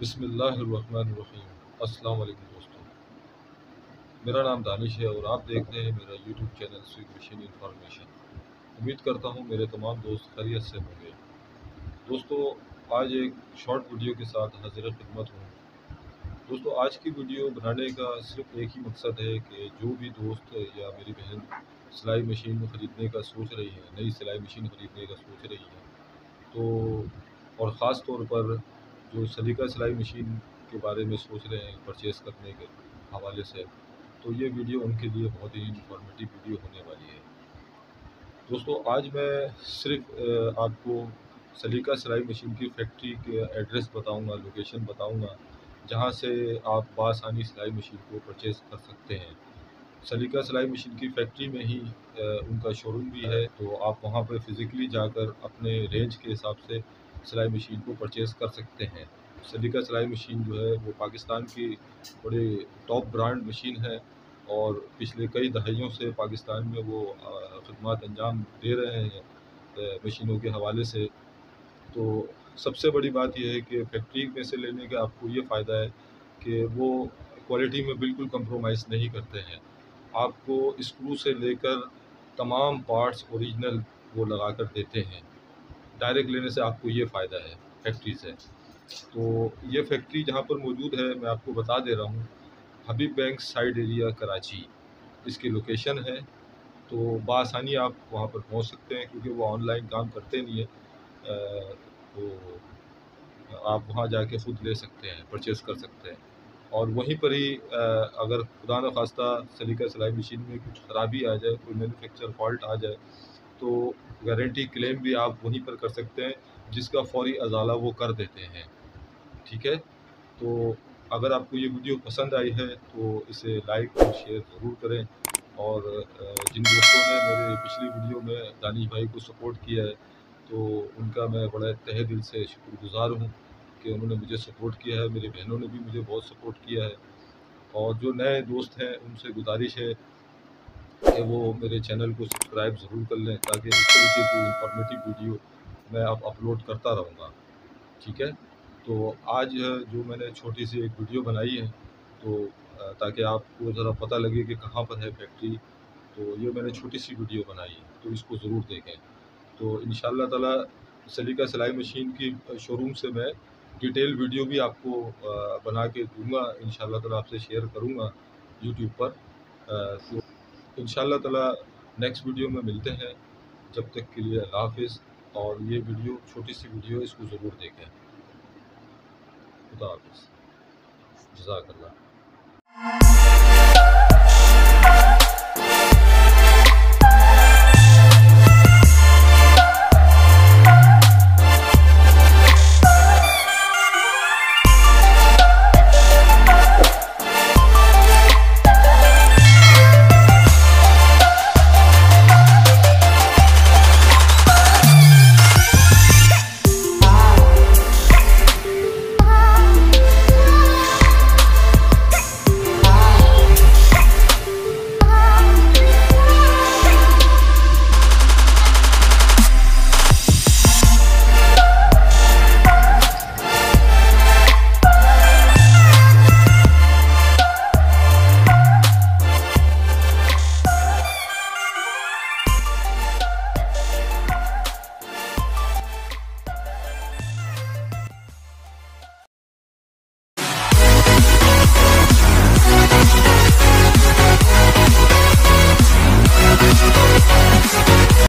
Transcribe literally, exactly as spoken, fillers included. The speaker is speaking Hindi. बिस्मिल्लाहिर्रहमानिर्रहीम। अस्सलाम वालेकुम दोस्तों, मेरा नाम दानिश है और आप देख रहे हैं मेरा यूट्यूब चैनल स्वीक मशीन इन्फॉर्मेशन। उम्मीद करता हूं मेरे तमाम दोस्त खैरियत से होंगे। दोस्तों, आज एक शॉर्ट वीडियो के साथ हाजिर खिदमत हूं। दोस्तों, आज की वीडियो बनाने का सिर्फ एक ही मकसद है कि जो भी दोस्त या मेरी बहन सिलाई मशीन ख़रीदने का सोच रही है, नई सिलाई मशीन ख़रीदने का सोच रही है, तो और ख़ास तौर पर जो सलीका सिलाई मशीन के बारे में सोच रहे हैं परचेज़ करने के हवाले से, तो ये वीडियो उनके लिए बहुत ही इंफॉर्मेटिव वीडियो होने वाली है। दोस्तों, आज मैं सिर्फ आपको सलीका सिलाई मशीन की फैक्ट्री के एड्रेस बताऊंगा, लोकेशन बताऊंगा, जहां से आप बासानी सिलाई मशीन को परचेज़ कर सकते हैं। सलीका सिलाई मशीन की फैक्ट्री में ही उनका शोरूम भी है, तो आप वहाँ पर फ़िज़िकली जाकर अपने रेंज के हिसाब से सिलाई मशीन को परचेज़ कर सकते हैं। सलीका सिलाई मशीन जो है वो पाकिस्तान की बड़े टॉप ब्रांड मशीन है और पिछले कई दहाइयों से पाकिस्तान में वो खिदमत अंजाम दे रहे हैं मशीनों के हवाले से। तो सबसे बड़ी बात यह है कि फैक्ट्री में से लेने का आपको ये फ़ायदा है कि वो क्वालिटी में बिल्कुल कंप्रोमाइज़ नहीं करते हैं। आपको स्क्रू से लेकर तमाम पार्ट्स ओरिजिनल वो लगा कर देते हैं। डायरेक्ट लेने से आपको ये फ़ायदा है फैक्ट्री से। तो ये फैक्ट्री जहाँ पर मौजूद है मैं आपको बता दे रहा हूँ, Habib bank side area Karachi इसकी लोकेशन है। तो बासानी आप वहाँ पर पहुँच सकते हैं क्योंकि वो ऑनलाइन काम करते नहीं है, तो आप वहाँ जाके ख़ुद ले सकते हैं, परचेज़ कर सकते हैं। और वहीं पर ही अगर खुदा न खास्ता सलीका सिलाई मशीन में कुछ ख़राबी आ जाए, कोई मैन्युफैक्चर फॉल्ट आ जाए, तो गारंटी क्लेम भी आप वहीं पर कर सकते हैं, जिसका फौरी अजाला वो कर देते हैं। ठीक है, तो अगर आपको ये वीडियो पसंद आई है तो इसे लाइक और शेयर ज़रूर करें। और जिन दोस्तों ने मेरे पिछली वीडियो में दानिश भाई को सपोर्ट किया है तो उनका मैं बड़े तहे दिल से शुक्रगुज़ार हूँ कि उन्होंने मुझे सपोर्ट किया है। मेरी बहनों ने भी मुझे बहुत सपोर्ट किया है। और जो नए दोस्त हैं उनसे गुजारिश है कि वो मेरे चैनल को सब्सक्राइब ज़रूर कर लें ताकि इस तरीके की इंफॉर्मेटिव वीडियो मैं अब अपलोड करता रहूँगा। ठीक है, तो आज जो मैंने छोटी सी एक वीडियो बनाई है तो ताकि आपको ज़रा पता लगे कि कहाँ पर है फैक्ट्री, तो ये मैंने छोटी सी वीडियो बनाई है, तो इसको ज़रूर देखें। तो इंशाअल्लाह ताला सलीका सिलाई मशीन की शोरूम से मैं डिटेल वीडियो भी आपको बना के दूँगा, इंशाअल्लाह ताला आपसे शेयर करूँगा यूट्यूब पर। तो इंशाअल्लाह ताला नेक्स्ट वीडियो में मिलते हैं। जब तक के लिए अल्लाह हाफिज़। और ये वीडियो छोटी सी वीडियो इसको ज़रूर देखें। खुदा हाफिज़, जज़ाकल्लाह।